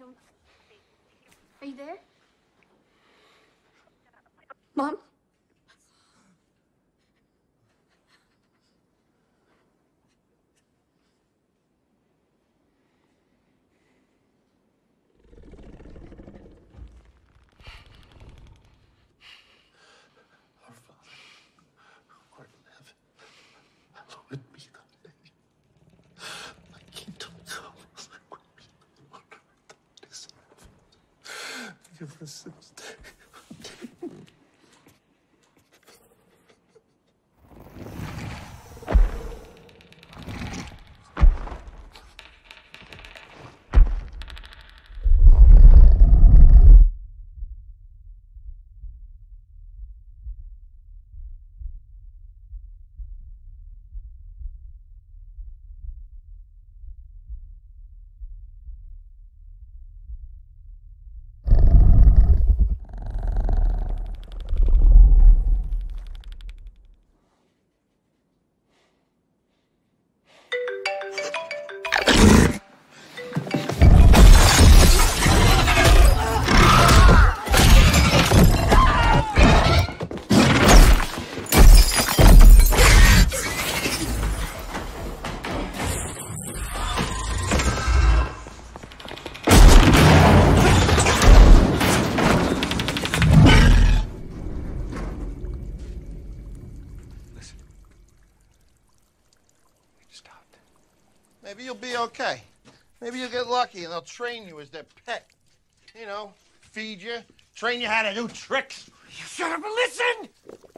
don't... Are you there? Mom? Maybe you'll be okay. Maybe you'll get lucky and they'll train you as their pet. You know, feed you, train you how to do tricks. You should have listened!